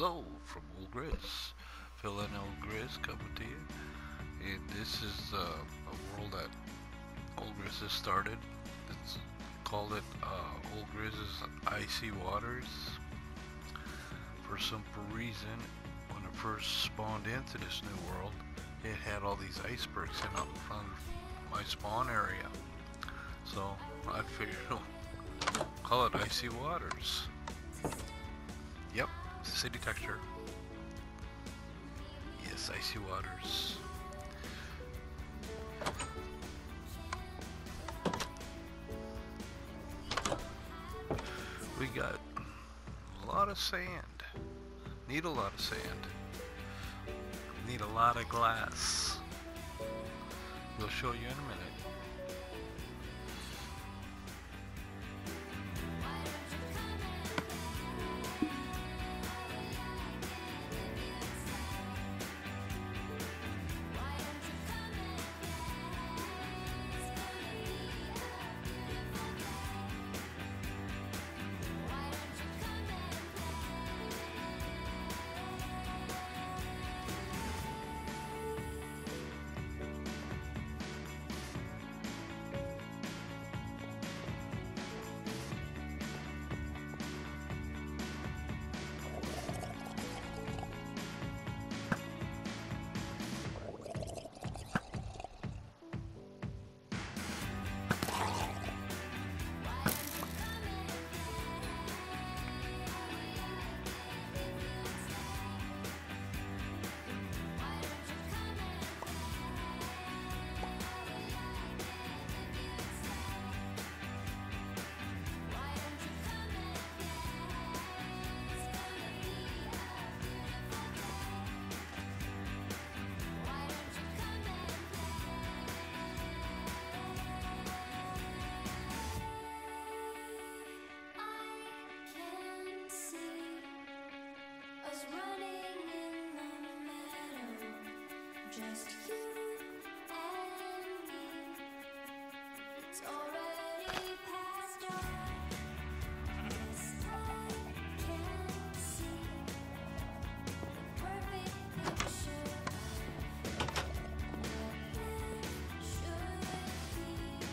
Hello from Old Grizz. Phil and Old Grizz coming to you. And this is a world that Old Grizz has started. It's called it Old Grizz's Icy Waters. For some reason, when it first spawned into this new world, it had all these icebergs in up in front of my spawn area. So I figured call it Icy Waters. Yep, city texture. Yes, Icy Waters. We got a lot of sand. Need a lot of sand. Need a lot of glass. We'll show you in a minute. Just you and me. It's already past dawn. Yes, I can see the perfect picture of what it should be.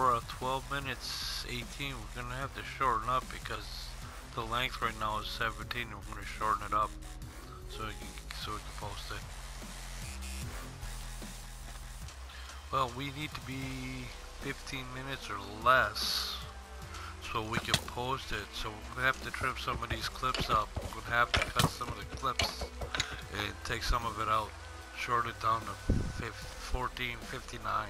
we're at 12 minutes 18. We're gonna have to shorten up because the length right now is 17, and we're gonna shorten it up so we can post it. Well, we need to be 15 minutes or less so we can post it. So we're gonna have to trim some of these clips up. We're gonna have to cut some of the clips and take some of it out, short it down to 14:59.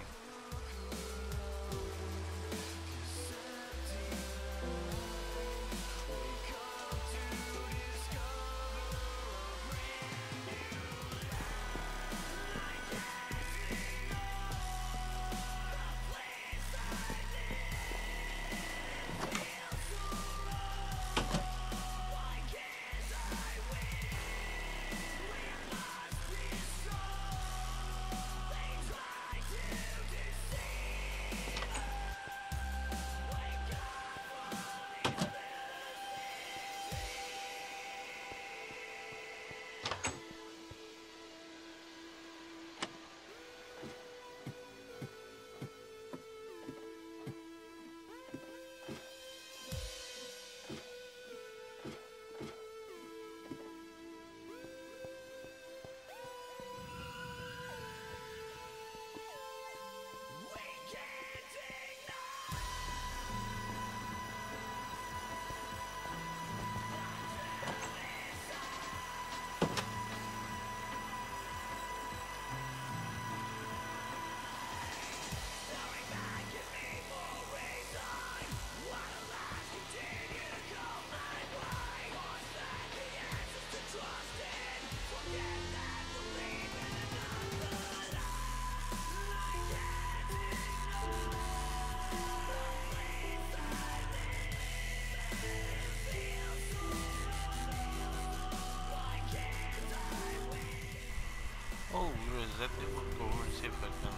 Let me go over and see if I can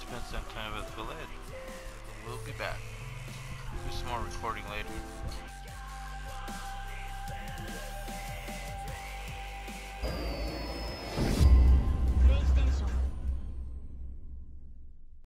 spend some time at the village. We'll be back. Do some more recording later.